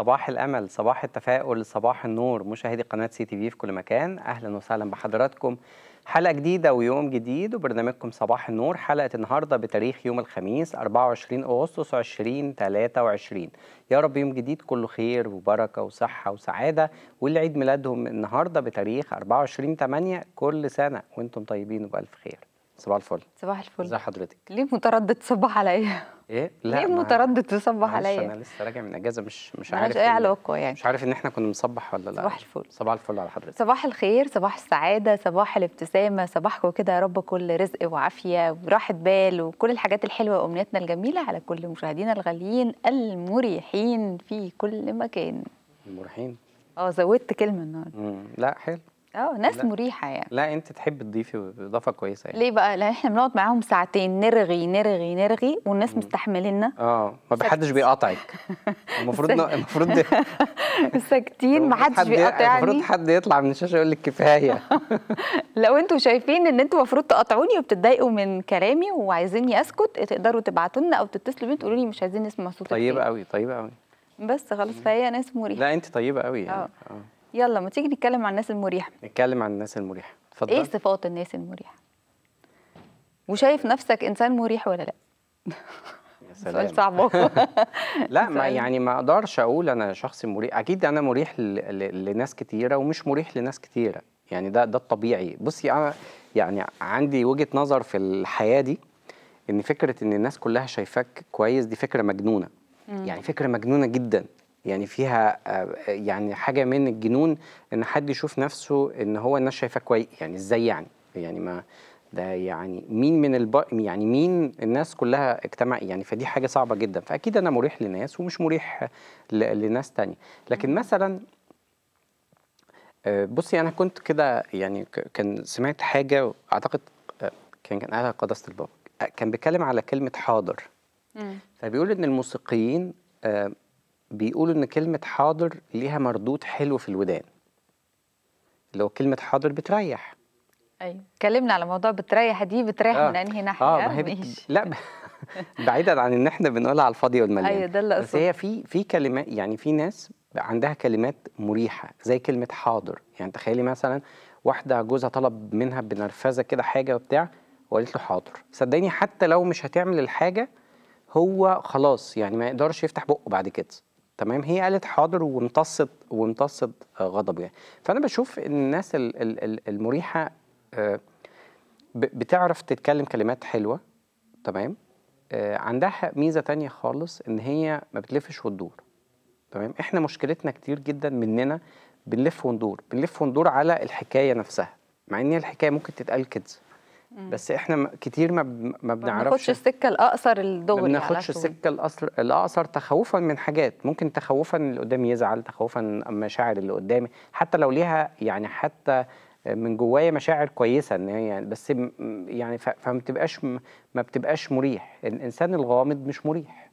صباح الأمل، صباح التفاؤل، صباح النور. مشاهدي قناة CTV في كل مكان، أهلا وسهلا بحضراتكم. حلقة جديدة ويوم جديد وبرنامجكم صباح النور. حلقة النهاردة بتاريخ يوم الخميس 24 أغسطس 2023. يا رب يوم جديد كله خير وبركة وصحة وسعادة، واللي عيد ميلادهم النهاردة بتاريخ 24/8 كل سنة وانتم طيبين وبألف خير. صباح الفل. صباح الفل. ازي حضرتك؟ ليه متردد تصبح عليا؟ ايه؟ لا ليه متردد تصبح عليا؟ انا لسه راجع من اجازه، مش عارف ايه علاقه، يعني مش عارف ان احنا كنا مصبح ولا لا. صباح الفل. صباح الفل على حضرتك. صباح الخير، صباح السعاده، صباح الابتسامه، صباحكم كده يا رب كل رزق وعافيه وراحه بال وكل الحاجات الحلوه وامنياتنا الجميله على كل مشاهدينا الغاليين المريحين في كل مكان. المريحين؟ زودت كلمه النهارده. لا حلو. ناس لا. مريحه يعني. لا انت تحب تضيفي اضافه كويسه يعني. ليه بقى؟ لان احنا بنقعد معاهم ساعتين نرغي نرغي نرغي والناس مستحمليننا. ما بحدش بيقاطعك. المفروض ساكتين ما حدش بيقاطعني. المفروض حد يطلع من الشاشه يقول لك كفايه. لو انتوا شايفين ان انتوا المفروض تقاطعوني وبتضايقوا من كلامي وعايزيني اسكت، تقدروا تبعتوا لنا او تتصلوا بيا تقولوا لي مش عايزين نسمع صوتك. طيبه قوي، طيبه قوي. بس خلاص، فهي ناس مريحه. لا انت طيبه قوي يعني. يلا ما تيجي نتكلم عن الناس المريحة. نتكلم عن الناس المريحة، اتفضل. ايه صفات الناس المريحة؟ وشايف نفسك انسان مريح ولا لا؟ يا سلام. سؤال صعب. لا ما يعني ما اقدرش اقول انا شخص مريح، اكيد انا مريح لناس كتيرة ومش مريح لناس كتيرة، يعني ده الطبيعي. بصي انا يعني عندي وجهة نظر في الحياة دي، ان فكرة ان الناس كلها شايفاك كويس دي فكرة مجنونة. يعني فكرة مجنونة جدا، يعني فيها يعني حاجه من الجنون ان حد يشوف نفسه ان هو الناس شايفاه كويس. يعني ازاي يعني ما ده يعني مين من يعني مين الناس كلها اجتمع يعني، فدي حاجه صعبه جدا. فاكيد انا مريح لناس ومش مريح لناس تانية. لكن مثلا بصي انا كنت كده يعني كان سمعت حاجه، اعتقد كان قالها قداسه البابا، كان بيتكلم على كلمه حاضر. فبيقول ان الموسيقيين بيقولوا ان كلمه حاضر ليها مردود حلو في الودان، اللي هو كلمه حاضر بتريح. ايوه اتكلمنا على موضوع بتريح، دي بتريح من انهي ناحيه؟ لا بعيدا عن ان احنا بنقولها على الفاضي والمليان. ايوه ده اللي قصدي. بس هي في كلمات، يعني في ناس عندها كلمات مريحه زي كلمه حاضر. يعني تخيلي مثلا واحده جوزها طلب منها بنرفزه كده حاجه وبتاع، وقالت له حاضر. صدقني حتى لو مش هتعمل الحاجه هو خلاص يعني ما يقدرش يفتح بقه بعد كده، تمام؟ هي قالت حاضر وامتصت غضبه يعني. فانا بشوف ان الناس المريحه بتعرف تتكلم كلمات حلوه، تمام؟ عندها ميزه تانية خالص، ان هي ما بتلفش وتدور، تمام؟ احنا مشكلتنا كتير جدا مننا بنلف وندور على الحكايه نفسها، مع ان الحكايه ممكن تتقال كده، بس احنا كتير ما بنعرفش، ما بناخدش السكه الاقصر الدغري، ما بناخدش السكه الاقصر تخوفا من حاجات، ممكن تخوفا اللي قدامي يزعل، تخوفا مشاعر اللي قدامي حتى لو ليها يعني حتى من جوايا مشاعر كويسه ان هي يعني، بس يعني ما بتبقاش مريح. الانسان الغامض مش مريح.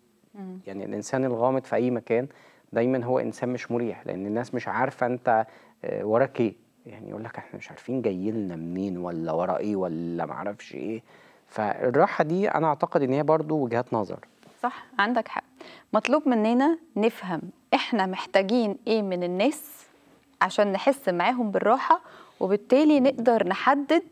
يعني الانسان الغامض في اي مكان دايما هو انسان مش مريح، لان الناس مش عارفه انت وراك ايه. يعني يقول لك احنا مش عارفين جاي لنا منين ولا ورا ايه ولا ما اعرفش ايه. فالراحه دي انا اعتقد ان هي برضو وجهات نظر. صح، عندك حق. مطلوب مننا نفهم احنا محتاجين ايه من الناس عشان نحس معاهم بالراحه، وبالتالي نقدر نحدد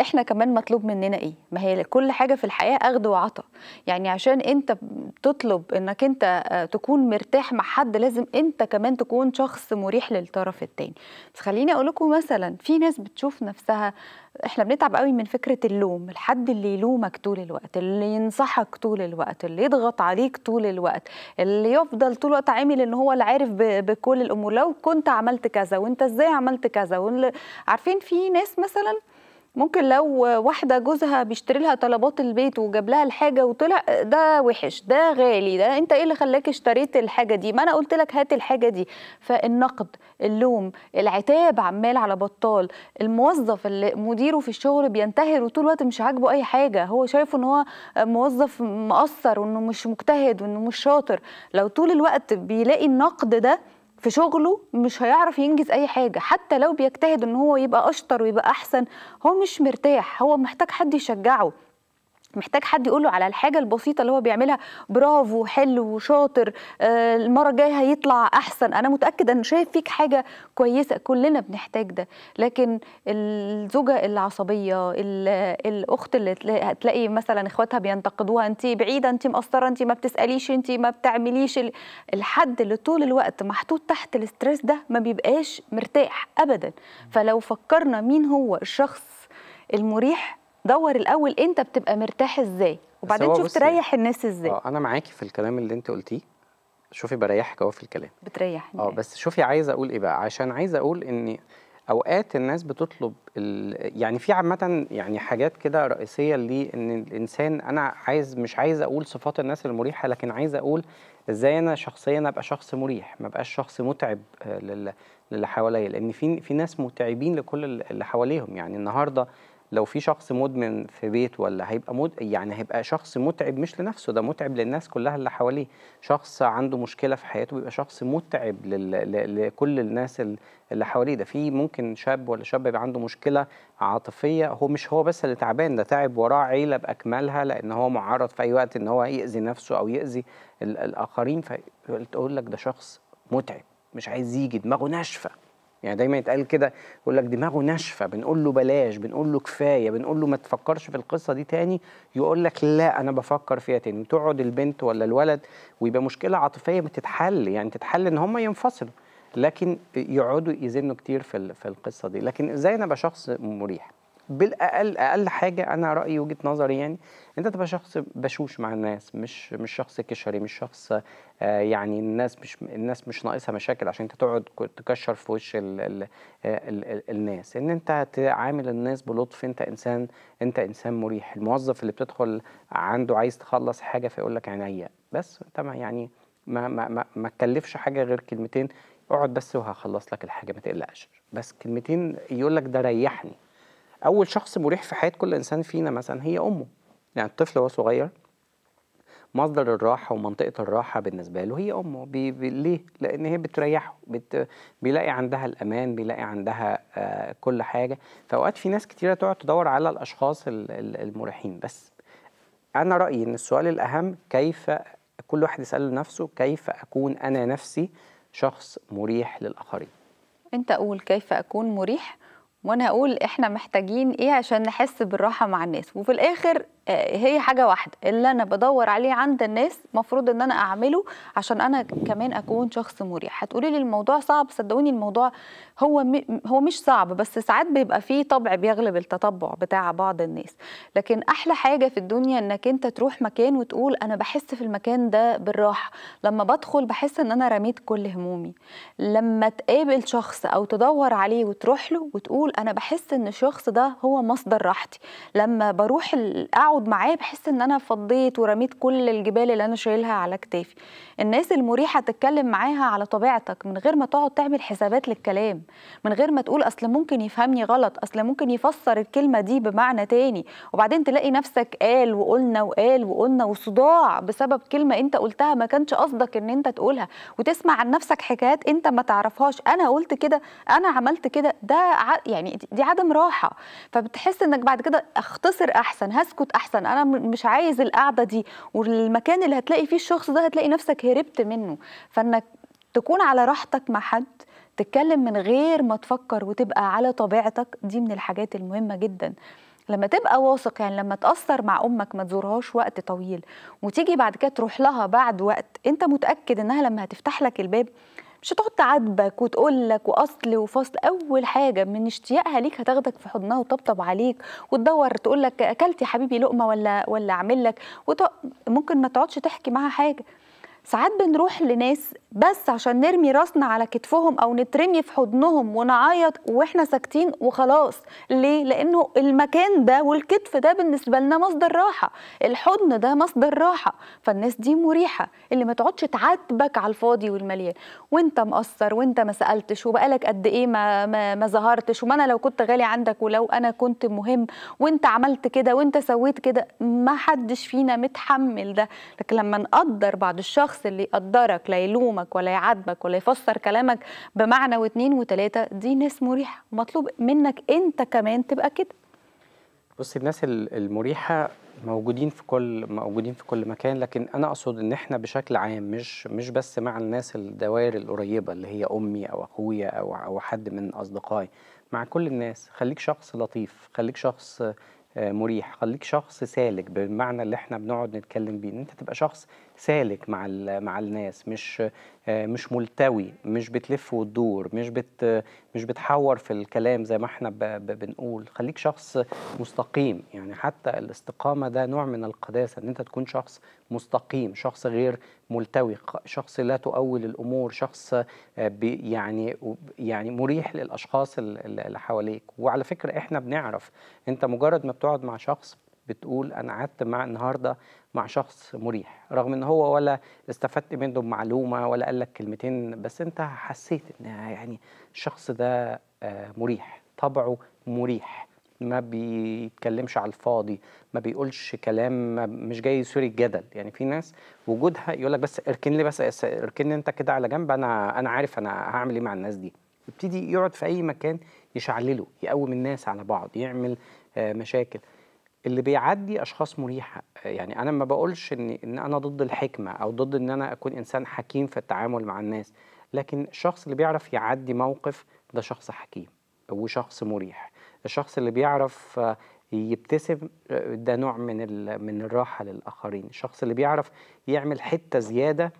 احنا كمان مطلوب مننا ايه. ما هي كل حاجه في الحياه اخد وعطا، يعني عشان انت تطلب انك انت تكون مرتاح مع حد لازم انت كمان تكون شخص مريح للطرف التاني. بس خليني اقول لكم مثلا في ناس بتشوف نفسها، احنا بنتعب قوي من فكره اللوم، الحد اللي يلومك طول الوقت، اللي ينصحك طول الوقت، اللي يضغط عليك طول الوقت، اللي يفضل طول الوقت عامل ان هو اللي عارف بكل الامور، لو كنت عملت كذا وانت ازاي عملت كذا. عارفين في ناس مثلا ممكن لو واحده جوزها بيشتري لها طلبات البيت وجاب لها الحاجه وطلع ده وحش، ده غالي، ده انت ايه اللي خلاك اشتريت الحاجه دي، ما انا قلت لك هات الحاجه دي. فالنقد، اللوم، العتاب عمال على بطال. الموظف اللي مديره في الشغل بينتهر وطول الوقت مش عاجبه اي حاجه، هو شايفه ان هو موظف مقصر وانه مش مجتهد وانه مش شاطر، لو طول الوقت بيلاقي النقد ده في شغله مش هيعرف ينجز اي حاجه، حتى لو بيجتهد ان هو يبقى اشطر ويبقى احسن هو مش مرتاح، هو محتاج حد يشجعه. محتاج حد يقول له على الحاجه البسيطه اللي هو بيعملها، برافو، حلو، شاطر، المره الجايه هيطلع احسن، انا متاكد ان شايف فيك حاجه كويسه. كلنا بنحتاج ده. لكن الزوجه العصبيه، الاخت اللي هتلاقي مثلا اخواتها بينتقدوها، انت بعيده، انت مقصره، انت ما بتساليش، انت ما بتعمليش. الحد اللي طول الوقت محطوط تحت الاسترس ده ما بيبقاش مرتاح ابدا. فلو فكرنا مين هو الشخص المريح، دور الاول انت بتبقى مرتاح ازاي، وبعدين شوف تريح الناس ازاي. انا معاكي في الكلام اللي انت قلتيه، شوفي بريحك اهو في الكلام، بتريحني. بس شوفي عايزه اقول ايه بقى، عشان عايزه اقول ان اوقات الناس بتطلب يعني في عامه يعني حاجات كده رئيسيه ليه ان الانسان، انا مش عايز اقول صفات الناس المريحه، لكن عايز اقول ازاي انا شخصيا ابقى شخص مريح، ما ابقاش شخص متعب للي حواليا، لان في ناس متعبين لكل اللي حواليهم. يعني النهارده لو في شخص مدمن في بيت، ولا هيبقى يعني هيبقى شخص متعب مش لنفسه، ده متعب للناس كلها اللي حواليه. شخص عنده مشكلة في حياته بيبقى شخص متعب لكل الناس اللي حواليه. ده في ممكن شاب ولا شاب يبقى عنده مشكلة عاطفية، هو مش هو بس اللي تعبان، ده تعب وراه عيلة بأكملها، لأن هو معرض في أي وقت إن هو يأذي نفسه أو يأذي الآخرين. فتقول لك ده شخص متعب مش عايز يجي، دماغه ناشفة. يعني دايما يتقال كده، يقول لك دماغه ناشفه، بنقول له بلاش، بنقول له كفايه، بنقول له ما تفكرش في القصه دي تاني، يقول لك لا انا بفكر فيها تاني، تقعد البنت ولا الولد ويبقى مشكله عاطفيه بتتحل، يعني تتحل ان هم ينفصلوا، لكن يقعدوا يزنوا كتير في القصه دي. لكن ازاي انا ابقى شخص مريح؟ بالاقل اقل حاجه انا رايي، وجهه نظري، يعني انت تبقى شخص بشوش مع الناس، مش شخص كشري، مش شخص يعني الناس مش ناقصها مشاكل عشان انت تقعد تكشر في وش الناس. ان انت تعامل الناس بلطف، انت انسان مريح. الموظف اللي بتدخل عنده عايز تخلص حاجه فيقول لك عينيا، بس انت ما تكلفش حاجه غير كلمتين، اقعد بس وهخلص لك الحاجه ما تقلقش، بس كلمتين يقول لك ده ريحني. أول شخص مريح في حياة كل إنسان فينا مثلا هي أمه. يعني الطفل وهو صغير مصدر الراحة ومنطقة الراحة بالنسبة له هي أمه. ليه؟ لأن هي بتريحه، بيلاقي عندها الأمان، بيلاقي عندها كل حاجة. فأوقات في ناس كتيرة تقعد تدور على الأشخاص المريحين، بس أنا رأيي إن السؤال الأهم كيف كل واحد يسأله نفسه، كيف أكون أنا نفسي شخص مريح للآخرين؟ أنت قول كيف أكون مريح؟ وانا اقول احنا محتاجين ايه عشان نحس بالراحه مع الناس. وفي الاخر هي حاجه واحده اللي انا بدور عليه عند الناس، مفروض ان انا اعمله عشان انا كمان اكون شخص مريح. هتقولي لي الموضوع صعب، صدقوني الموضوع هو مش صعب، بس ساعات بيبقى فيه طبع بيغلب التطبع بتاع بعض الناس. لكن احلى حاجه في الدنيا انك انت تروح مكان وتقول انا بحس في المكان ده بالراحه، لما بدخل بحس ان انا رميت كل همومي. لما تقابل شخص او تدور عليه وتروح له وتقول انا بحس ان الشخص ده هو مصدر راحتي، لما بروح اقعد معاه بحس ان انا فضيت ورميت كل الجبال اللي انا شايلها على كتافي. الناس المريحه تتكلم معاها على طبيعتك من غير ما تقعد تعمل حسابات للكلام، من غير ما تقول اصل ممكن يفهمني غلط، اصل ممكن يفسر الكلمه دي بمعنى تاني، وبعدين تلاقي نفسك قال وقلنا وقال وقلنا وصداع بسبب كلمه انت قلتها ما كانش قصدك ان انت تقولها، وتسمع عن نفسك حكايات انت ما تعرفهاش، انا قلت كده، انا عملت كده، ده يعني دي عدم راحه. فبتحس انك بعد كده اختصر احسن، هسكت احسن، انا مش عايز القعده دي، والمكان اللي هتلاقي فيه الشخص ده هتلاقي نفسك هربت منه. فانك تكون على راحتك مع حد، تتكلم من غير ما تفكر، وتبقى على طبيعتك، دي من الحاجات المهمه جدا. لما تبقى واثق، يعني لما تأثر مع أمك ما تزورهاش وقت طويل وتيجي بعد كده تروح لها بعد وقت، انت متأكد انها لما هتفتح لك الباب مش هتقعد تعاتبك وتقول لك واصل وفصل. اول حاجه من اشتياقها ليك هتاخدك في حضنها وتطبطب عليك وتدور تقول لك اكلت يا حبيبي لقمه ولا اعمل لك، ممكن ما تقعدش تحكي معاها حاجه. ساعات بنروح لناس بس عشان نرمي راسنا على كتفهم او نترمي في حضنهم ونعيط واحنا ساكتين وخلاص. ليه؟ لانه المكان ده والكتف ده بالنسبه لنا مصدر راحه، الحضن ده مصدر راحه، فالناس دي مريحه اللي ما تقعدش تعاتبك على الفاضي والمليان، وانت مقصر، وانت ما سالتش، وبقالك قد ايه ما ظهرتش، وما انا لو كنت غالي عندك، ولو انا كنت مهم، وانت عملت كده، وانت سويت كده. ما حدش فينا متحمل ده. لكن لما نقدر بعض، الشخص اللي يقدرك لا يلومك ولا يعاتبك ولا يفسر كلامك بمعنى واتنين وتلاته، دي ناس مريحه. مطلوب منك انت كمان تبقى كده. بص، الناس المريحه موجودين في كل مكان، لكن انا اقصد ان احنا بشكل عام مش بس مع الناس الدوائر القريبه اللي هي امي او اخويا او حد من اصدقائي، مع كل الناس. خليك شخص لطيف، خليك شخص مريح، خليك شخص سالك، بالمعنى اللي احنا بنقعد نتكلم بيه، ان انت تبقى شخص سالك مع الناس، مش ملتوي، مش بتلف وتدور، مش بتحور في الكلام زي ما احنا بنقول. خليك شخص مستقيم، يعني حتى الاستقامة ده نوع من القداسة، ان انت تكون شخص مستقيم، شخص غير ملتوي، شخص لا تؤول الامور، شخص يعني مريح للاشخاص اللي حواليك. وعلى فكرة احنا بنعرف، انت مجرد ما بتقعد مع شخص بتقول انا قعدت مع النهارده مع شخص مريح، رغم ان هو ولا استفدت منه بمعلومه ولا قال لك كلمتين، بس انت حسيت ان يعني الشخص ده مريح، طبعه مريح، ما بيتكلمش على الفاضي، ما بيقولش كلام مش جاي يثير الجدل. يعني في ناس وجودها يقول لك بس اركن لي، بس اركن انت كده على جنب، انا عارف انا هعمل ايه مع الناس دي. يبتدي يقعد في اي مكان يشعلله، يقوم الناس على بعض، يعمل مشاكل. اللي بيعدي اشخاص مريحه. يعني انا ما بقولش ان انا ضد الحكمه او ضد ان انا اكون انسان حكيم في التعامل مع الناس، لكن الشخص اللي بيعرف يعدي موقف ده شخص حكيم وشخص مريح. الشخص اللي بيعرف يبتسم ده نوع من الراحه للاخرين. الشخص اللي بيعرف يعمل حته زياده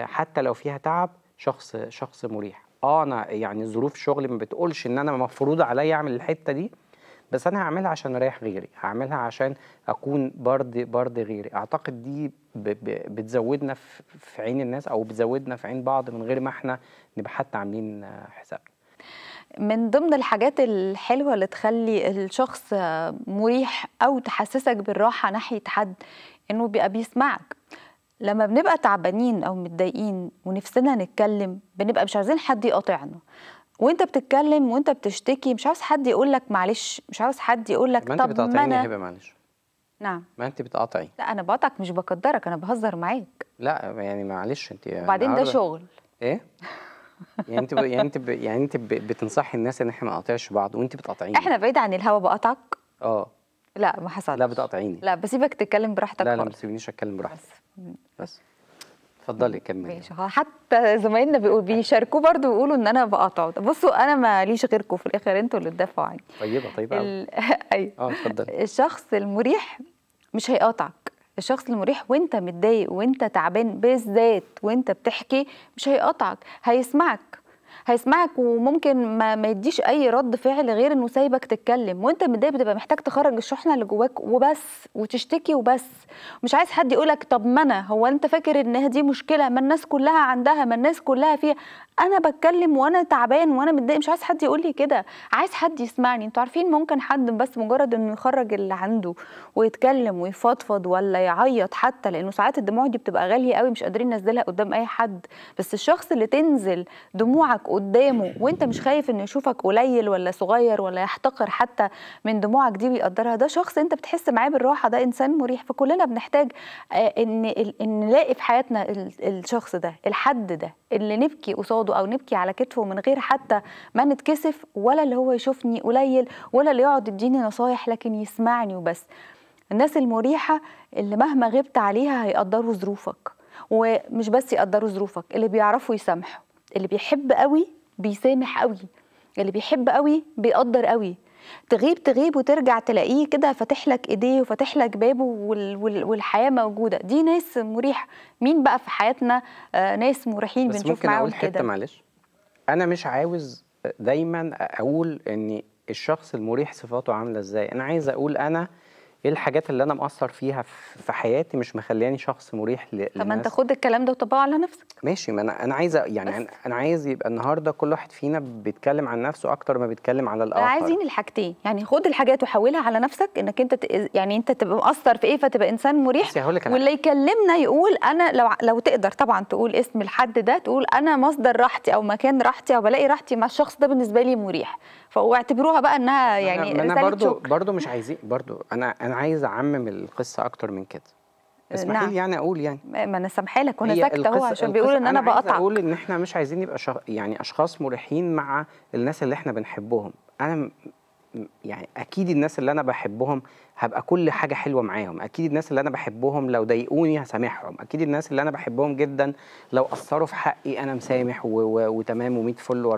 حتى لو فيها تعب شخص مريح. انا يعني ظروف شغلي ما بتقولش ان انا مفروض عليا اعمل الحته دي، بس أنا هعملها عشان أريح غيري، هعملها عشان أكون برضي غيري. أعتقد دي بتزودنا في عين الناس، أو بتزودنا في عين بعض من غير ما احنا نبقى حتى عاملين حساب. من ضمن الحاجات الحلوة اللي تخلي الشخص مريح أو تحسسك بالراحة ناحية حد، إنه بيبقى بيسمعك. لما بنبقى تعبانين أو متضايقين ونفسنا نتكلم، بنبقى مش عايزين حد يقاطعنا. وانت بتتكلم وانت بتشتكي مش عاوز حد يقول لك معلش، مش عاوز حد يقول لك طب ما انا هبه معلش. نعم، ما انت بتقاطعي. لا، انا بقاطعك مش بقدرك، انا بهزر معاك. لا يعني معلش انت وبعدين ده شغل ايه؟ يعني انت بتنصحي الناس ان احنا ما نقاطعش بعض وانت بتقاطعيني. احنا بعيد عن الهوا بقاطعك؟ لا ما حصلش. لا بتقاطعيني. لا بسيبك تتكلم براحتك. لا ما تسيبنيش اتكلم براحتي. بس. اتفضلي كملي. ماشي، حتى زمايلنا بيشاركوه برضه ويقولوا ان انا بقاطعه. بصوا انا ماليش غيركم في الاخر، انتوا اللي تدافعوا عني. طيبه قوي. ايوه اتفضلي. الشخص المريح مش هيقاطعك، الشخص المريح وانت متضايق وانت تعبان بالذات وانت بتحكي مش هيقاطعك، هيسمعك وممكن ما يديش اي رد فعل غير انه سايبك تتكلم. وانت متضايق بتبقى محتاج تخرج الشحنه اللي جواك وبس، وتشتكي وبس، مش عايز حد يقولك طب ما انا. هو انت فاكر ان دي مشكله؟ ما الناس كلها عندها، ما الناس كلها فيها. انا بتكلم وانا تعبان وانا متضايق، مش عايز حد يقول لي كده، عايز حد يسمعني. انتوا عارفين ممكن حد بس مجرد انه يخرج اللي عنده ويتكلم ويفضفض ولا يعيط حتى، لانه ساعات الدموع دي بتبقى غاليه قوي مش قادرين ننزلها قدام اي حد. بس الشخص اللي تنزل دموعك قدامه وانت مش خايف انه يشوفك قليل ولا صغير ولا يحتقر حتى من دموعك دي ويقدرها، ده شخص انت بتحس معاه بالراحه، ده انسان مريح. فكلنا بنحتاج ان نلاقي في حياتنا الشخص ده، الحد ده اللي نبكي قصاده او نبكي على كتفه من غير حتى ما نتكسف، ولا اللي هو يشوفني قليل ولا اللي يقعد يديني نصايح، لكن يسمعني وبس. الناس المريحه اللي مهما غبت عليها هيقدروا ظروفك، ومش بس يقدروا ظروفك، اللي بيعرفوا يسامحوا، اللي بيحب قوي بيسامح قوي، اللي بيحب قوي بيقدر قوي. تغيب وترجع تلاقيه كده فاتح لك ايديه وفاتح لك بابه والحياه موجوده. دي ناس مريحه. مين بقى في حياتنا ناس مريحين بنشوف معاهم كده؟ حتى معلش، انا مش عاوز دايما اقول ان الشخص المريح صفاته عامله ازاي، انا عايز اقول انا ايه الحاجات اللي انا مقصر فيها في حياتي مش مخلياني شخص مريح للناس. طب ما انت خد الكلام ده وطبقه على نفسك. ماشي، ما انا عايز يعني بس. انا عايز يبقى النهارده كل واحد فينا بيتكلم عن نفسه اكتر ما بيتكلم على الاخر. عايزين الحاجتين، يعني خد الحاجات وحولها على نفسك انك انت يعني انت تبقى مقصر في ايه فتبقى انسان مريح. واللي يكلمنا يقول انا لو تقدر طبعا تقول اسم الحد ده، تقول انا مصدر راحتي او مكان راحتي او بلاقي راحتي مع الشخص ده، بالنسبه لي مريح. فاعتبروها بقى انها يعني رساله شكر. انا برضو مش عايزين برضو انا عايز اعمم القصه اكتر من كده. اسمحي لي. نعم. يعني اقول يعني ما انا سامحه لك وانا ساكته اهو عشان بيقول ان انا بقطعك. انا عايز اقول ان احنا مش عايزين نبقى يعني اشخاص مريحين مع الناس اللي احنا بنحبهم. انا يعني اكيد الناس اللي انا بحبهم هبقى كل حاجه حلوه معاهم، اكيد الناس اللي انا بحبهم لو ضايقوني هسامحهم، اكيد الناس اللي انا بحبهم جدا لو قصروا في حقي انا مسامح وتمام و100 فل و14،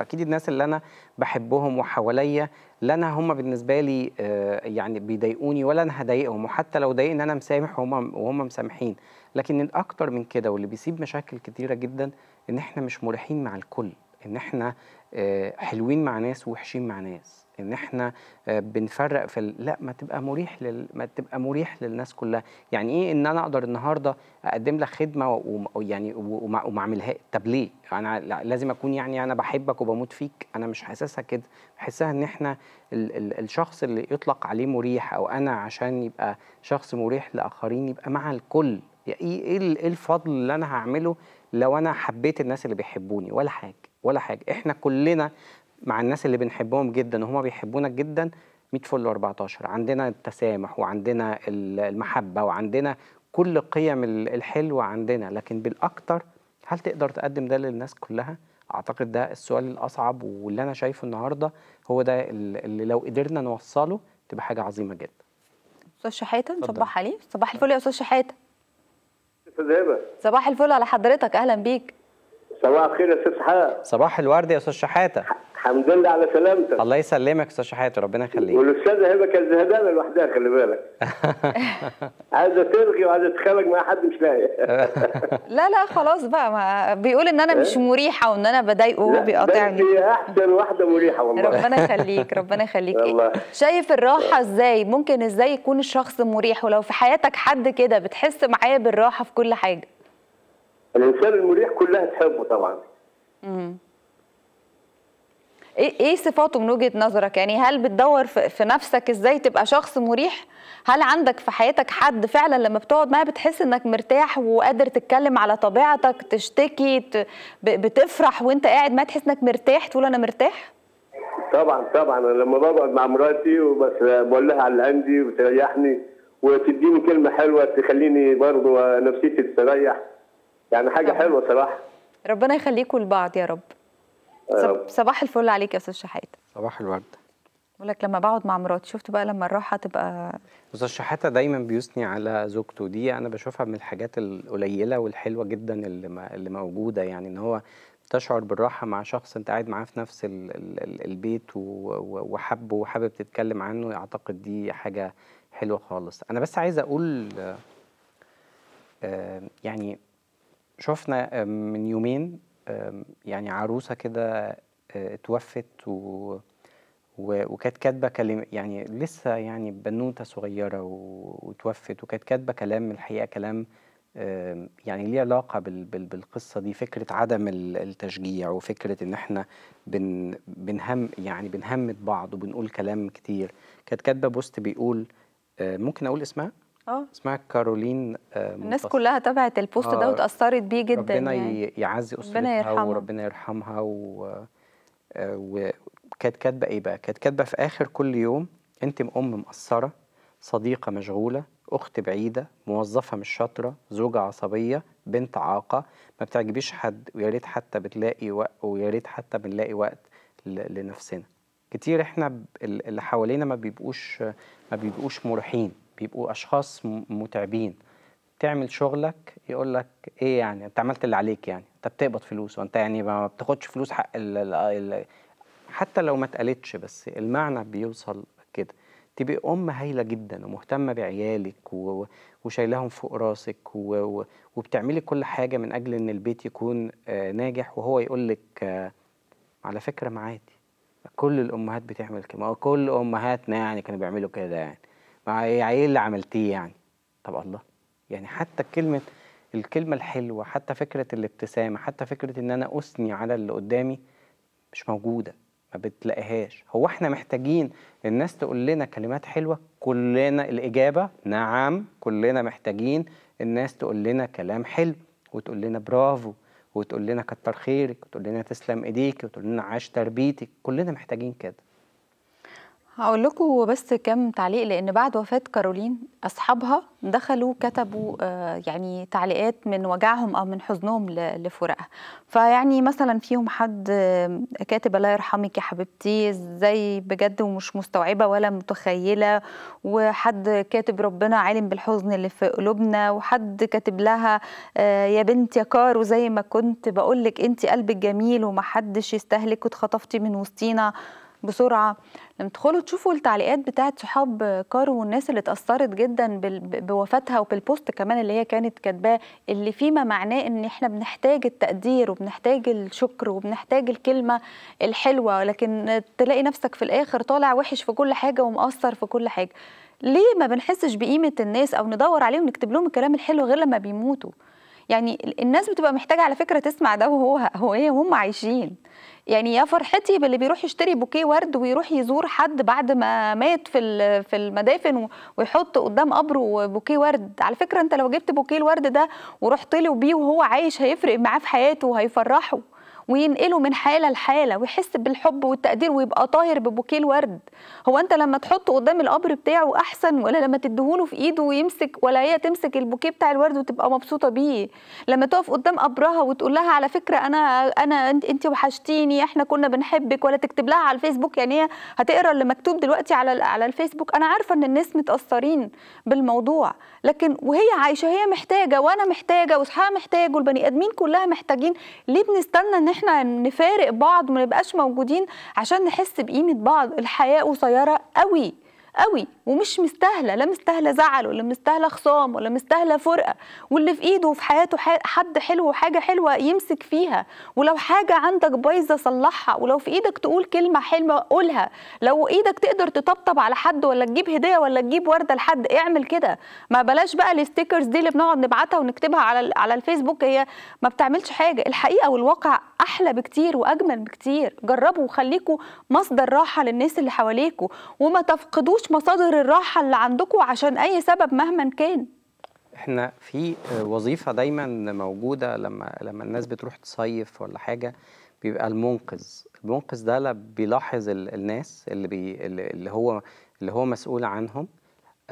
اكيد الناس اللي انا بحبهم وحواليا لا انا هم بالنسبه لي يعني بيضايقوني ولا انا هضايقهم، وحتى لو ضايقني انا مسامح وهم مسامحين. لكن الاكتر من كده واللي بيسيب مشاكل كتيره جدا ان احنا مش مريحين مع الكل، ان احنا حلوين مع ناس ووحشين مع ناس، ان احنا بنفرق في لا ما تبقى مريح ما تبقى مريح للناس كلها. يعني ايه ان انا اقدر النهارده اقدم لك خدمه ويعني وما اعملها؟ طب ليه انا لازم اكون يعني انا بحبك وبموت فيك؟ انا مش حاسسها كده، بحسها ان احنا الشخص اللي يطلق عليه مريح، او انا عشان يبقى شخص مريح لاخرين يبقى مع الكل. ايه الفضل اللي انا هعمله لو انا حبيت الناس اللي بيحبوني؟ ولا حاجه ولا حاجه. احنا كلنا مع الناس اللي بنحبهم جدا وهم بيحبونا جدا 100 فل و14، عندنا التسامح وعندنا المحبه وعندنا كل قيم الحلوه عندنا، لكن بالاكتر هل تقدر تقدم ده للناس كلها؟ اعتقد ده السؤال الاصعب، واللي انا شايفه النهارده هو ده اللي لو قدرنا نوصله تبقى حاجه عظيمه جدا. استاذ شحاته نصبح عليه، صباح الفل يا استاذ شحاته. استاذ هبه صباح الفل على حضرتك، اهلا بيك. صباح الخير يا استاذ حاجه. صباح الورد يا استاذ شحاته. الحمد لله على سلامتك. الله يسلمك يا استاذ شحاته، ربنا يخليك. والاستاذه هبه كانت زهدانه لوحدها، خلي بالك. عايزه ترغي وعايزه تتخانق مع حد مش لاقيه. لا لا خلاص بقى، ما بيقول ان انا مش مريحه وان انا بضايقه وبيقاطعني. هي احسن واحده مريحه والله. ربنا يخليك ربنا يخليك. والله شايف الراحه ازاي؟ ممكن ازاي يكون الشخص مريح؟ ولو في حياتك حد كده بتحس معاه بالراحه في كل حاجه. الانسان المريح كلها تحبه طبعا. ايه صفاته من وجهه نظرك؟ يعني هل بتدور في نفسك ازاي تبقى شخص مريح؟ هل عندك في حياتك حد فعلا لما بتقعد معاه بتحس انك مرتاح وقادر تتكلم على طبيعتك، تشتكي، بتفرح وانت قاعد معاه تحس انك مرتاح، تقول انا مرتاح؟ طبعا طبعا، انا لما بقعد مع مراتي وبس بقول لها على اللي عندي وتريحني وتديني كلمه حلوه تخليني برضه نفسيتي تستريح، يعني حاجه حلوه صراحه. ربنا يخليكم لبعض يا رب. صباح الفل عليك يا استاذ شحاته. صباح الورد. بقول لك لما بقعد مع مراتي، شفت بقى لما الراحه تبقى. استاذ شحاته دايما بيثني على زوجته، دي انا بشوفها من الحاجات القليله والحلوه جدا اللي موجوده، يعني ان هو تشعر بالراحه مع شخص انت قاعد معاه في نفس البيت وحبه وحابب تتكلم عنه. اعتقد دي حاجه حلوه خالص. انا بس عايز اقول يعني شفنا من يومين يعني عروسه كده اتوفت وكانت كاتبه كلام، يعني لسه يعني بنوته صغيره واتوفت، وكانت كاتبه كلام الحقيقه كلام يعني ليه علاقه بالقصه دي، فكره عدم التشجيع وفكره ان احنا بنهمت بعض وبنقول كلام كتير. كانت كاتبه بوست بيقول، ممكن اقول اسمها؟ اسمها كارولين. الناس كلها تابعت البوست ده وتأثرت بيه جدا. ربنا يعني يعزي أسرتها وربنا يرحمها. وكانت كاتبة إيه بقى؟ كانت كاتبة في آخر كل يوم: أنت أم مقصرة، صديقة مشغولة، أخت بعيدة، موظفة مش شاطرة، زوجة عصبية، بنت عاقة، ما بتعجبيش حد، ويا ريت حتى بنلاقي وقت لنفسنا. كتير إحنا اللي حوالينا ما بيبقوش مريحين، بيبقوا اشخاص متعبين. تعمل شغلك يقول لك ايه يعني انت عملت اللي عليك، يعني انت بتقبض فلوس وانت يعني ما بتاخدش فلوس حق حتى لو ما اتقالتش، بس المعنى بيوصل كده. تبقي ام هايله جدا ومهتمه بعيالك وشايلهم فوق راسك وبتعملي كل حاجه من اجل ان البيت يكون ناجح، وهو يقول لك على فكره ما عادي، كل الامهات بتعمل كده، كل امهاتنا يعني كانوا بيعملوا كده، يعني ايه اللي عملتيه يعني؟ طب الله، يعني حتى الكلمه الحلوه، حتى فكره الابتسامه، حتى فكره ان انا اثني على اللي قدامي مش موجوده، ما بتلاقيهاش. هو احنا محتاجين الناس تقول لنا كلمات حلوه؟ كلنا الاجابه نعم، كلنا محتاجين الناس تقول لنا كلام حلو وتقول لنا برافو وتقول لنا كتر خيرك وتقول لنا تسلم ايديك وتقول لنا عاش تربيتك، كلنا محتاجين كده. هقول لكم بس كم تعليق، لأن بعد وفاة كارولين أصحابها دخلوا كتبوا يعني تعليقات من وجعهم أو من حزنهم لفراقها. فيعني مثلا فيهم حد كاتب: الله يرحمك يا حبيبتي، ازاي بجد ومش مستوعبة ولا متخيلة. وحد كاتب: ربنا عالم بالحزن اللي في قلوبنا. وحد كاتب لها: يا بنت يا كارو، زي ما كنت بقولك انت قلبك جميل ومحدش يستهلك، واتخطفتي من وسطينا بسرعة. لما تدخلوا تشوفوا التعليقات بتاعت صحاب كارو والناس اللي اتأثرت جدا بوفاتها وبالبوست كمان اللي هي كانت كاتباه، اللي فيما معناه ان احنا بنحتاج التقدير وبنحتاج الشكر وبنحتاج الكلمة الحلوة، لكن تلاقي نفسك في الآخر طالع وحش في كل حاجة ومقصر في كل حاجة. ليه ما بنحسش بقيمة الناس أو ندور عليهم نكتب لهم الكلام الحلو غير لما بيموتوا؟ يعني الناس بتبقى محتاجة على فكرة تسمع ده وهو ايه وهم عايشين. يعني يا فرحتي باللي بيروح يشتري بوكيه ورد ويروح يزور حد بعد ما مات في المدافن ويحط قدام قبره بوكيه ورد. على فكرة انت لو جبت بوكيه الورد ده ورحت له بيه وهو عايش هيفرق معاه في حياته وهيفرحه وينقله من حالة لحالة ويحس بالحب والتقدير ويبقى طاير ببوكيه الورد. هو انت لما تحطه قدام القبر بتاعه احسن ولا لما تديهوله في ايده ويمسك ولا هي تمسك البوكيه بتاع الورد وتبقى مبسوطة بيه؟ لما تقف قدام قبرها وتقول لها على فكرة انا انت وحشتيني، احنا كنا بنحبك، ولا تكتب لها على الفيسبوك. يعني هي هتقرا اللي مكتوب دلوقتي على الفيسبوك. انا عارفة ان الناس متأثرين بالموضوع، لكن وهي عايشة هي محتاجة وانا محتاجة واصحابها محتاجة والبني ادمين كلها محتاجين. ليه بنستنى ان احنا نفارق بعض وما نبقاش موجودين عشان نحس بقيمه بعض؟ الحياه قصيره قوي قوي ومش مستاهله، لا مستاهله زعل ولا مستاهله خصام ولا مستاهله فرقه. واللي في ايده وفي حياته حد حلو وحاجه حلوه يمسك فيها، ولو حاجه عندك بايظه صلحها، ولو في ايدك تقول كلمه حلوه قولها، لو ايدك تقدر تطبطب على حد ولا تجيب هديه ولا تجيب ورده لحد اعمل كده. ما بلاش بقى الستيكرز دي اللي بنقعد نبعتها ونكتبها على الفيسبوك، هي ما بتعملش حاجه. الحقيقه والواقع احلى بكتير واجمل بكتير. جربوا وخليكوا مصدر راحه للناس اللي حواليكوا، وما تفقدوش مصادر الراحة اللي عندكم عشان أي سبب مهما كان. احنا في وظيفة دايما موجودة لما الناس بتروح تصيف ولا حاجة، بيبقى المنقذ ده بيلاحظ الناس اللي هو مسؤول عنهم.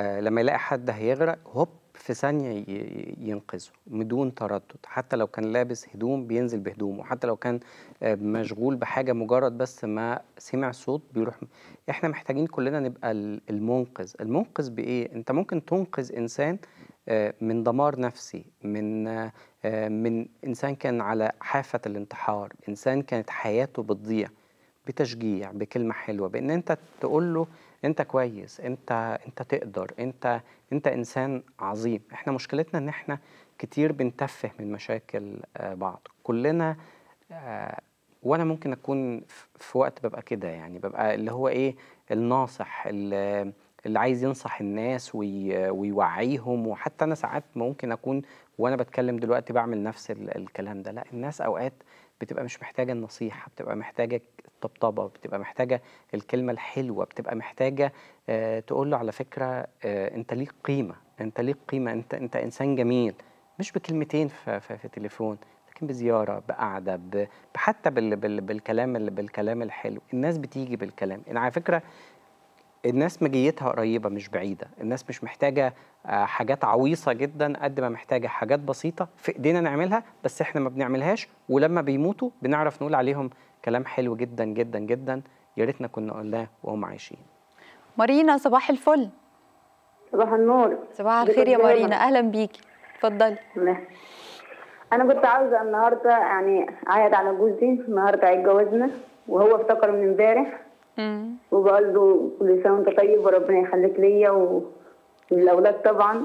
لما يلاقي حد هيغرق هوب في ثانية ينقذه بدون تردد، حتى لو كان لابس هدوم بينزل بهدومه، حتى لو كان مشغول بحاجة، مجرد بس ما سمع صوت بيروح. احنا محتاجين كلنا نبقى المنقذ بإيه؟ انت ممكن تنقذ انسان من دمار نفسي، من انسان كان على حافة الانتحار، انسان كانت حياته بتضيع، بتشجيع، بكلمة حلوة، بإن انت تقول له انت كويس، انت تقدر، انت انسان عظيم. احنا مشكلتنا ان احنا كتير بنتفه من مشاكل بعض كلنا. وانا ممكن اكون في وقت ببقى كده، يعني ببقى اللي هو ايه، الناصح اللي عايز ينصح الناس ويوعيهم. وحتى انا ساعات ممكن اكون وانا بتكلم دلوقتي بعمل نفس الكلام ده. لا، الناس اوقات بتبقى مش محتاجة النصيحة، بتبقى محتاجة الطبطبة، بتبقى محتاجة الكلمة الحلوة، بتبقى محتاجة تقول له على فكرة أنت ليك قيمة، أنت ليك قيمة، أنت إنسان جميل، مش بكلمتين في تليفون، لكن بزيارة، بقعدة، حتى بالكلام الحلو. الناس بتيجي بالكلام. يعني على فكرة الناس مجيتها قريبة مش بعيدة، الناس مش محتاجة حاجات عويصة جدا قد ما محتاجة حاجات بسيطة في ايدينا نعملها، بس احنا ما بنعملهاش. ولما بيموتوا بنعرف نقول عليهم كلام حلو جدا جدا جدا، يا ريتنا كنا قلناه وهم عايشين. مارينا، صباح الفل. صباح النور. صباح الخير يا مارينا، اهلا بيكي، اتفضلي. انا كنت عاوزة النهارده يعني اعيد على جوزي، النهارده هيتجوزنا وهو افتكر من امبارح، وبقول له كل سنه وانت طيب وربنا يخليك ليا والاولاد طبعا.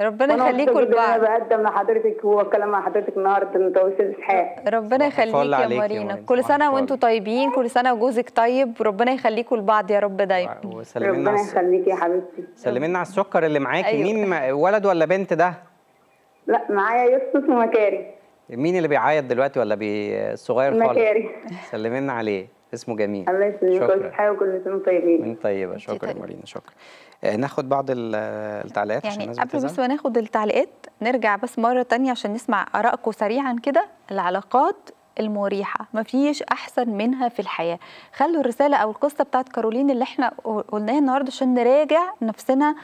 ربنا يخليكوا لبعض. انا بقدم لحضرتك هو الكلام مع حضرتك النهارده من استاذ اسحاق. ربنا يخليك يا مارينا، كل سنه وانتم طيبين، كل سنه وجوزك طيب، ربنا يخليكوا لبعض يا رب دايما. ربنا يخليك يا حبيبتي. سلمي لنا على السكر اللي معاكي. أيوة. مين ولد ولا بنت ده؟ لا، معايا يوسف ومكاري. مين اللي بيعيط دلوقتي ولا صغير خالص؟ مكاري. سلمي لنا عليه، اسمه جميل. الله يسلمك، كل حاجه وكل سنه طيبين. انت طيبه. شكرا يا مارينا، شكرا. ناخد بعض التعليقات عشان الناس بتزعل. قبل بس ما ناخد التعليقات نرجع بس مره ثانيه عشان نسمع ارائكم سريعا كده. العلاقات المريحة، ما فيش أحسن منها في الحياة. خلوا الرسالة أو القصة بتاعت كارولين اللي احنا قلناها النهاردة عشان نراجع نفسنا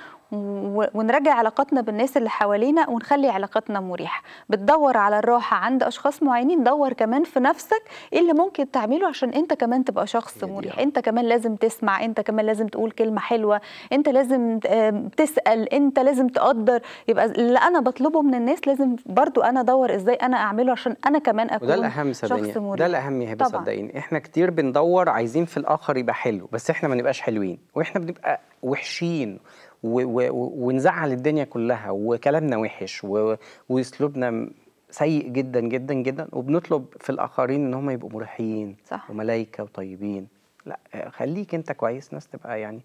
ونراجع علاقاتنا بالناس اللي حوالينا ونخلي علاقاتنا مريحة. بتدور على الراحة عند أشخاص معينين، دور كمان في نفسك إيه اللي ممكن تعمله عشان أنت كمان تبقى شخص مريح. أنت كمان لازم تسمع، أنت كمان لازم تقول كلمة حلوة، أنت لازم تسأل، أنت لازم تقدر. يبقى اللي أنا بطلبه من الناس لازم برضو أنا أدور إزاي أنا أعمله عشان أنا كمان أكون شخص مريح. ده الأهم يا هبة، صدقيني إحنا كتير بندور عايزين في الآخر يبقى حلو، بس إحنا ما نبقاش حلوين وإحنا بنبقى وحشين ونزعل الدنيا كلها، وكلامنا وحش واسلوبنا سيء جدا جدا جدا، وبنطلب في الاخرين ان هم يبقوا مريحين وملائكه وطيبين. لا، خليك انت كويس، ناس تبقى يعني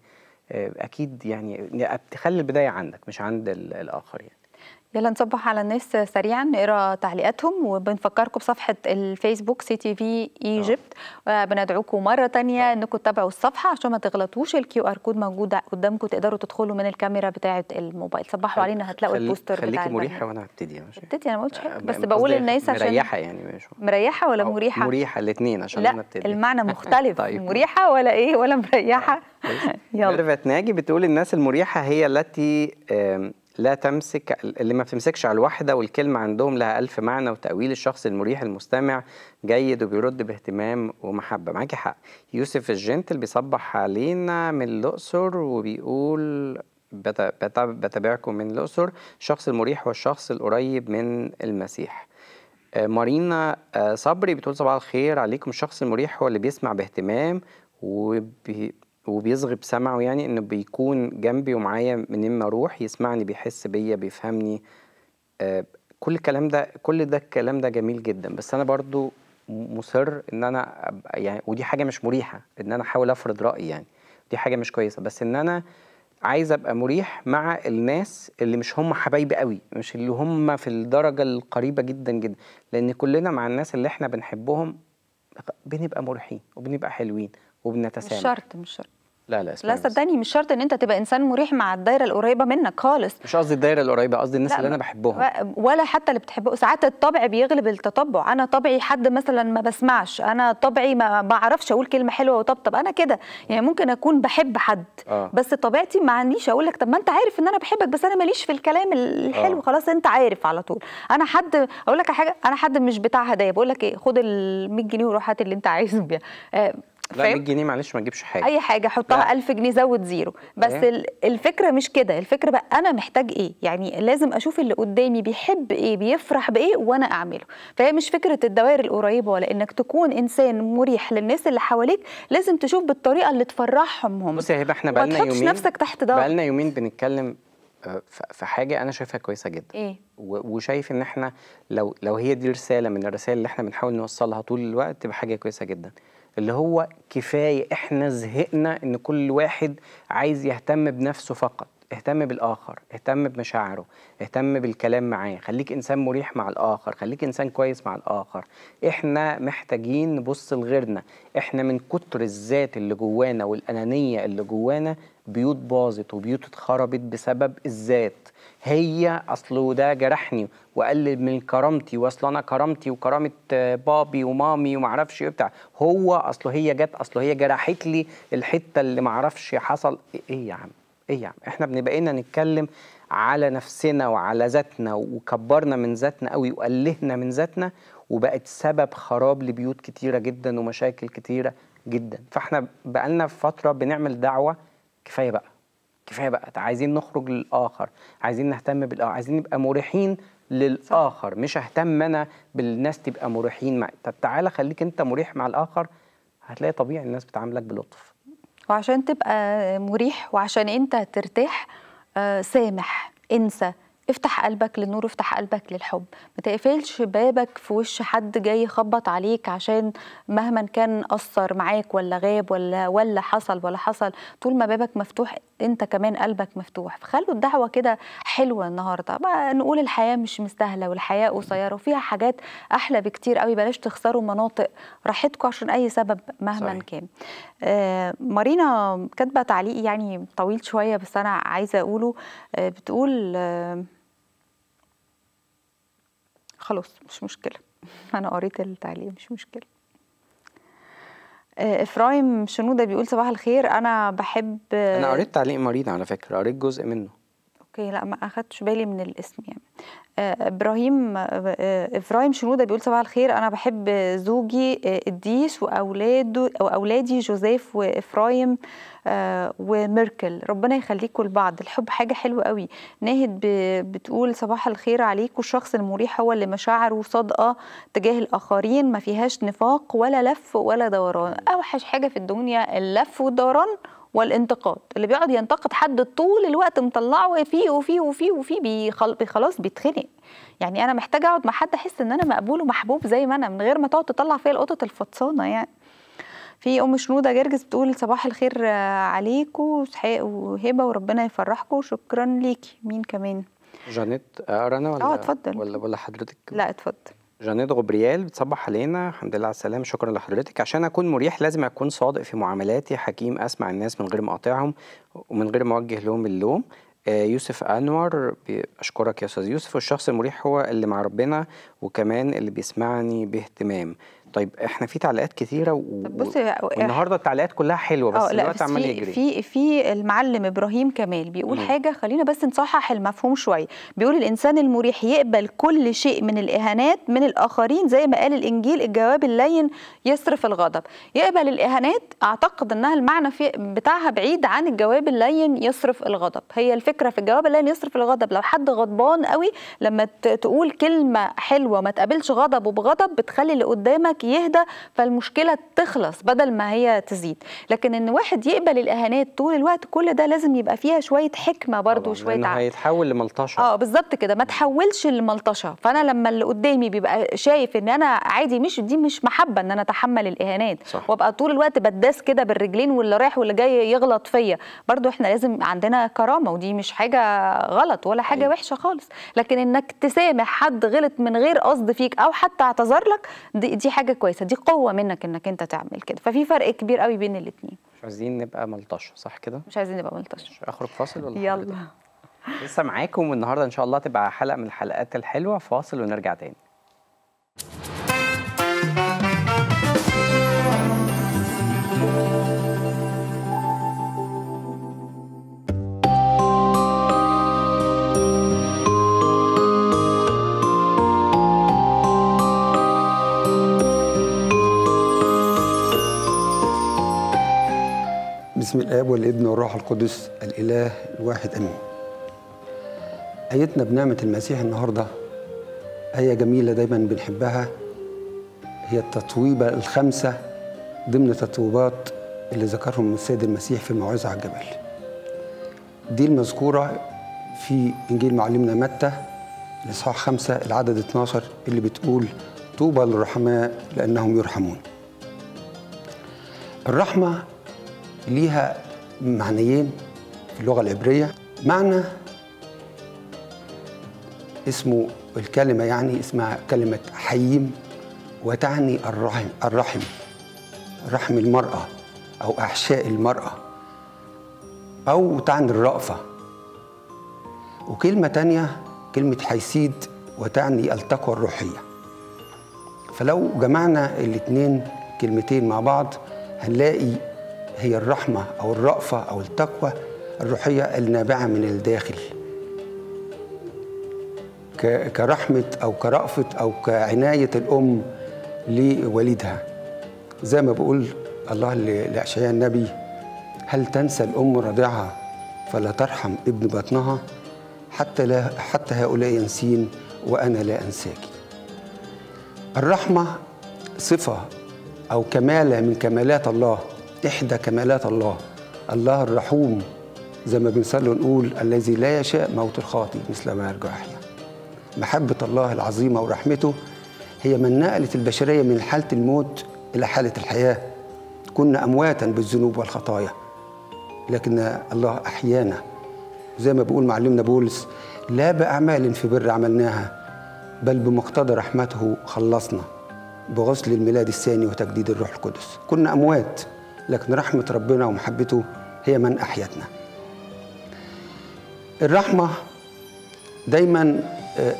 اكيد يعني تخلي البدايه عندك مش عند الاخر يعني. يلا نصبح على الناس سريعا، نقرا تعليقاتهم، وبنفكركم بصفحه الفيسبوك CTV Egypt. بندعوكم مره ثانيه انكم تتابعوا الصفحه عشان ما تغلطوش، الQR كود موجود قدامكم، تقدروا تدخلوا من الكاميرا بتاعه الموبايل. صبحوا علينا، هتلاقوا البوستر بتاعنا. خليكي مريحه وانا هبتدي. ابتدي، انا ما قلتش حاجه، بس بقول للناس عشان مريحه يعني ماشي. مريحه ولا مريحه؟ مريحه الاثنين عشان انا ابتدي. لا، المعنى مختلف. طيب. مريحه ولا ايه ولا مريحه؟ يلا. ميرفت ناجي بتقول الناس المريحه هي التي لا تمسك، اللي ما بتمسكش على الواحدة، والكلمة عندهم لها 1000 معنى، وتأويل الشخص المريح المستمع جيد وبيرد باهتمام ومحبة. معاكي حق. يوسف الجنتل بيصبح علينا من الأقصر وبيقول بتابعكم من الأقصر. الشخص المريح هو الشخص القريب من المسيح. مارينا صبري بتقول صباح الخير عليكم، الشخص المريح هو اللي بيسمع باهتمام وبيصغي بسمعه، يعني انه بيكون جنبي ومعايا منين ما اروح، يسمعني، بيحس بيا، بيفهمني. كل الكلام ده جميل جدا، بس انا برضو مصر ان انا يعني، ودي حاجه مش مريحه ان انا احاول افرض رايي، يعني دي حاجه مش كويسه، بس ان انا عايز ابقى مريح مع الناس اللي مش هم حبايبي قوي، مش اللي هم في الدرجه القريبه جدا جدا، لان كلنا مع الناس اللي احنا بنحبهم بنبقى مريحين وبنبقى حلوين وبنتسامح. مش شرط لا صدقني، مش شرط ان انت تبقى انسان مريح مع الدايره القريبه منك خالص. مش قصدي الدايره القريبه، قصدي الناس اللي انا بحبهم، ولا حتى اللي بتحبه. ساعات الطبع بيغلب التطبع. انا طبعي حد مثلا ما بسمعش، انا طبعي ما بعرفش اقول كلمه حلوه وطبطب، انا كده يعني. ممكن اكون بحب حد بس طبيعتي ما عنديش اقول لك طب ما انت عارف ان انا بحبك، بس انا ماليش في الكلام الحلو، خلاص انت عارف على طول. انا حد اقول لك حاجه، انا حد مش بتاع هدايا، بقول لك ايه، خد ال 100 جنيه وروح هات اللي انت عايزه بيها. لا 100 جنيه معلش ما تجيبش حاجه، اي حاجه حطها 1000 جنيه زود زيرو بس. الفكره مش كده، الفكره بقى انا محتاج ايه، يعني لازم اشوف اللي قدامي بيحب ايه، بيفرح بايه، وانا اعمله. فهي مش فكره الدوائر القريبه ولا انك تكون انسان مريح للناس اللي حواليك، لازم تشوف بالطريقه اللي تفرحهم هم. بصي يا هبه، احنا بقالنا يومين بنتكلم في حاجه انا شايفها كويسه جدا، وشايف ان احنا لو هي دي رساله من الرسائل اللي احنا بنحاول نوصلها طول الوقت، بحاجه كويسه جدا، اللي هو كفايه احنا زهقنا ان كل واحد عايز يهتم بنفسه فقط. اهتم بالاخر، اهتم بمشاعره، اهتم بالكلام معاه، خليك انسان مريح مع الاخر، خليك انسان كويس مع الاخر. احنا محتاجين نبص لغيرنا، احنا من كتر الذات اللي جوانا والانانيه اللي جوانا بيوت باظت وبيوت اتخربت بسبب الذات. هي اصله ده جرحني وقلل من كرامتي، واصل انا كرامتي وكرامه بابي ومامي ومعرفش ايه بتاع، اصله هي جرحت لي الحته اللي معرفش حصل ايه. يا عم ايه يا عم، احنا بقينا نتكلم على نفسنا وعلى ذاتنا، وكبرنا من ذاتنا قوي وقلهنا من ذاتنا، وبقت سبب خراب لبيوت كتيره جدا ومشاكل كتيره جدا. فاحنا بقالنا فتره بنعمل دعوه كفايه بقى، عايزين نخرج للاخر، عايزين نهتم بالاخر، عايزين نبقى مريحين للاخر. مش ههتم انا بالناس تبقى مريحين معي. طب تعالى خليك انت مريح مع الاخر، هتلاقي طبيعي الناس بتعاملك بلطف. وعشان تبقى مريح وعشان انت ترتاح، سامح، انسى، افتح قلبك للنور وافتح قلبك للحب. ما تقفلش بابك في وش حد جاي يخبط عليك عشان مهما كان قصر معاك ولا غاب ولا حصل. طول ما بابك مفتوح انت كمان قلبك مفتوح. فخلوا الدعوه كده حلوه النهارده، بقى نقول الحياه مش مستاهله والحياه قصيره وفيها حاجات احلى بكتير قوي. بلاش تخسروا مناطق راحتكم عشان اي سبب مهما كان. مارينا كاتبه تعليق يعني طويل شويه بس انا عايزه اقوله. بتقول خلاص مش مشكله أنا قريت التعليق مش مشكلة. إفرايم شنودة بيقول صباح الخير، أنا بحب. أنا قريت تعليق مريض على فكرة، قريت جزء منه. أوكي، لا ما أخدتش بالي من الاسم يعني. إفرايم شنودة بيقول صباح الخير، أنا بحب زوجي إديس وأولادي جوزيف وإفرايم وميركل، ربنا يخليكم لبعض، الحب حاجة حلوة قوي. ناهد بتقول صباح الخير عليكم، الشخص المريح هو اللي مشاعره صادقة تجاه الآخرين، ما فيهاش نفاق ولا لف ولا دوران. أوحش حاجة في الدنيا اللف والدوران والانتقاد، اللي بيقعد ينتقد حد طول الوقت مطلعه فيه وفيه وفيه وفيه، خلاص بيتخنق. يعني أنا محتاجة أقعد مع حد أحس إن أنا مقبول ومحبوب زي ما أنا، من غير ما تقعد تطلع فيا القطط الفطسانة يعني. في ام شنوده جرجس بتقول صباح الخير عليكم وسحاق وهبه وربنا يفرحكم، شكرا ليكي. مين كمان؟ جانيت رنا ولا اتفضل ولا حضرتك؟ لا اتفضل. جانيت غبريال بتصبح علينا، الحمد لله على السلامه، شكرا لحضرتك. عشان اكون مريح لازم اكون صادق في معاملاتي، حكيم اسمع الناس من غير ما اقاطعهم ومن غير ما اوجه لهم اللوم. يوسف انور بشكرك يا استاذ يوسف، والشخص المريح هو اللي مع ربنا وكمان اللي بيسمعني باهتمام. طيب احنا في تعليقات كثيره والنهارده التعليقات كلها حلوه، بس الوقت عمال يجري. في المعلم ابراهيم كمال بيقول حاجه، خلينا بس نصحح المفهوم شويه. بيقول الانسان المريح يقبل كل شيء من الاهانات من الاخرين، زي ما قال الانجيل الجواب اللين يصرف الغضب. يقبل الاهانات، اعتقد انها المعنى بتاعها بعيد عن الجواب اللين يصرف الغضب. هي الفكره في الجواب اللين يصرف الغضب، لو حد غضبان قوي لما تقول كلمه حلوه ما تقابلش غضب وبغضب، بتخلي اللي قدامك يهدى فالمشكله تخلص بدل ما هي تزيد. لكن ان واحد يقبل الاهانات طول الوقت، كل ده لازم يبقى فيها شويه حكمه برده وشويه عقل، هيتحول لملطشه. بالظبط كده، ما تحولش لملطشه. فانا لما اللي قدامي بيبقى شايف ان انا عادي، مش محبه ان انا اتحمل الاهانات، صح، وابقى طول الوقت بداس كده بالرجلين واللي رايح واللي جاي يغلط فيا، برده احنا لازم عندنا كرامه، ودي مش حاجه غلط ولا حاجه وحشه خالص. لكن انك تسامح حد غلط من غير قصد فيك او حتى اعتذر لك، دي حاجه كويسه، دي قوه منك انك انت تعمل كده. ففي فرق كبير قوي بين الاثنين. مش عايزين نبقى ملطشه، صح كده؟ مش عايزين نبقى ملطشه. مش اخرج فاصل ولا يلا لسه معاكم، والنهارده ان شاء الله تبقى حلقه من الحلقات الحلوه. فاصل ونرجع تاني. بسم الآب والابن والروح القدس الإله الواحد أمين. آيتنا بنعمة المسيح النهارده آية جميلة دايما بنحبها، هي التتويبة الخمسة ضمن تتويبات اللي ذكرهم السيد المسيح في الموعظة على الجبل. دي المذكورة في إنجيل معلمنا متى الإصحاح 5 العدد 12 اللي بتقول طوبى للرحماء لأنهم يرحمون. الرحمة ليها معنيين في اللغة العبرية، معنى اسمه الكلمة، يعني اسمها كلمة حييم، وتعني الرحم المرأة أو أحشاء المرأة، أو تعني الرأفة. وكلمة تانية كلمة حيسيد، وتعني التقوى الروحية. فلو جمعنا الاتنين كلمتين مع بعض هنلاقي هي الرحمة أو الرأفة أو التقوى الروحية النابعة من الداخل، كرحمة أو كرأفة أو كعناية الأم لوليدها، زي ما بقول الله لأشعياء النبي: هل تنسى الأم رضعها فلا ترحم ابن بطنها، حتى هؤلاء ينسين وأنا لا أنساك. الرحمة صفة أو كمالة من كمالات الله، إحدى كمالات الله، الله الرحوم، زي ما بنصلي ونقول: الذي لا يشاء موت الخاطئ مثل ما يرجو أحيا. محبة الله العظيمة ورحمته هي من نقلت البشرية من حالة الموت إلى حالة الحياة. كنا أمواتا بالذنوب والخطايا، لكن الله أحيانا، زي ما بيقول معلمنا بولس: لا بأعمال في بر عملناها، بل بمقتضى رحمته خلصنا بغسل الميلاد الثاني وتجديد الروح القدس. كنا أموات، لكن رحمة ربنا ومحبته هي من أحيتنا. الرحمة دايما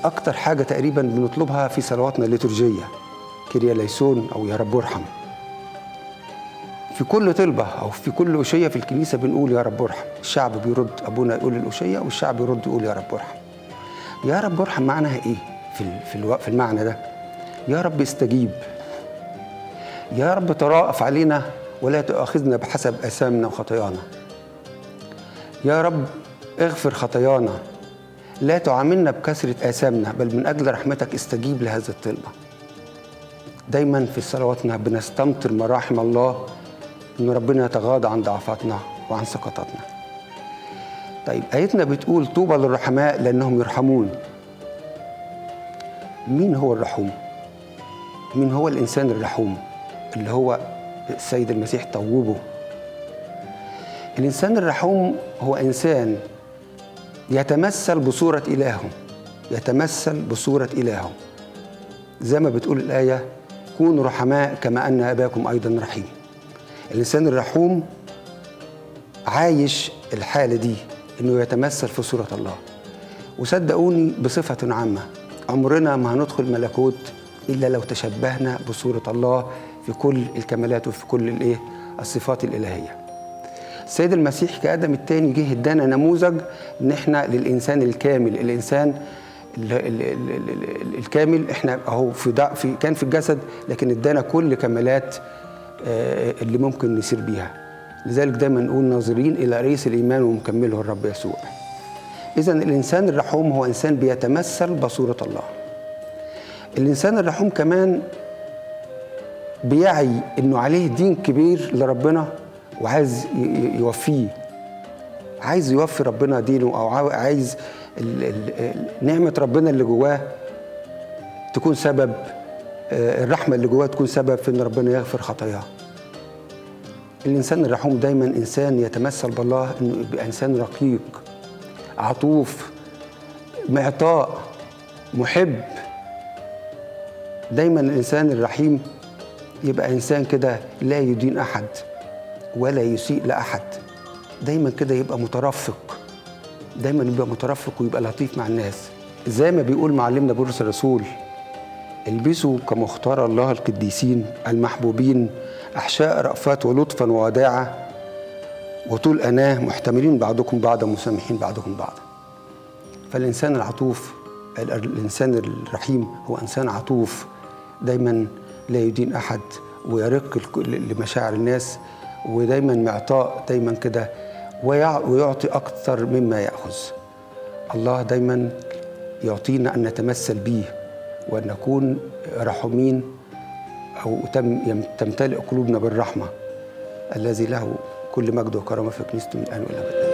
أكتر حاجة تقريبا بنطلبها في صلواتنا الليتورجية، كيريا ليسون أو يا رب ارحم. في كل طلبة أو في كل أشية في الكنيسة بنقول يا رب ارحم، الشعب بيرد، أبونا يقول الأشية والشعب يرد يقول يا رب ارحم. يا رب ارحم معناها إيه في المعنى ده؟ يا رب استجيب، يا رب تراءف علينا ولا تؤاخذنا بحسب آثامنا وخطايانا، يا رب اغفر خطايانا، لا تعاملنا بكثرة آثامنا بل من أجل رحمتك استجيب لهذا الطلبة. دايما في صلواتنا بنستمطر مراحم الله، إن ربنا يتغاضى عن ضعفاتنا وعن سقطاتنا. طيب آيتنا بتقول طوبى للرحماء لأنهم يرحمون. مين هو الرحوم؟ مين هو الإنسان الرحوم اللي هو السيد المسيح طوبه؟ الإنسان الرحوم هو إنسان يتمثل بصورة إلهه، يتمثل بصورة إلهه زي ما بتقول الآية كونوا رحماء كما أن أباكم أيضا رحيم. الإنسان الرحوم عايش الحالة دي، إنه يتمثل في صورة الله. وصدقوني بصفة عامة عمرنا ما هندخل ملكوت إلا لو تشبهنا بصورة الله في كل الكمالات وفي كل الصفات الإلهية. السيد المسيح كآدم الثاني جه ادانا نموذج ان احنا للانسان الكامل، الانسان الكامل احنا اهو في كان في الجسد، لكن ادانا كل كمالات اللي ممكن نسير بيها. لذلك دايما نقول ناظرين الى رئيس الايمان ومكمله الرب يسوع. اذا الانسان الرحوم هو انسان بيتمثل بصورة الله. الانسان الرحوم كمان بيعي انه عليه دين كبير لربنا وعايز يوفيه، عايز يوفي ربنا دينه، أو عايز نعمة ربنا اللي جواه تكون سبب، الرحمة اللي جواه تكون سبب في إن ربنا يغفر خطاياه. الإنسان الرحوم دايما إنسان يتمثل بالله، إنه يبقى إنسان رقيق، عطوف، معطاء، محب. دايما الإنسان الرحيم يبقى إنسان كده لا يدين أحد ولا يسيء لأحد، دايما كده يبقى مترفق، دايما يبقى مترفق ويبقى لطيف مع الناس. زي ما بيقول معلمنا بولس الرسول البسوا كمختار الله القديسين المحبوبين أحشاء رأفات ولطفا ووداعة وطول أناه محتملين بعضكم بعضا مسامحين بعضكم بعضا. فالإنسان العطوف، الإنسان الرحيم هو إنسان عطوف، دايما لا يدين أحد ويرق لمشاعر الناس، ودايما معطاء، دايما كده ويعطي اكثر مما ياخذ. الله دايما يعطينا ان نتمثل بيه وان نكون رحومين، او تمتلئ قلوبنا بالرحمه الذي له كل مجد وكرامه في كنيسته من الان والابد.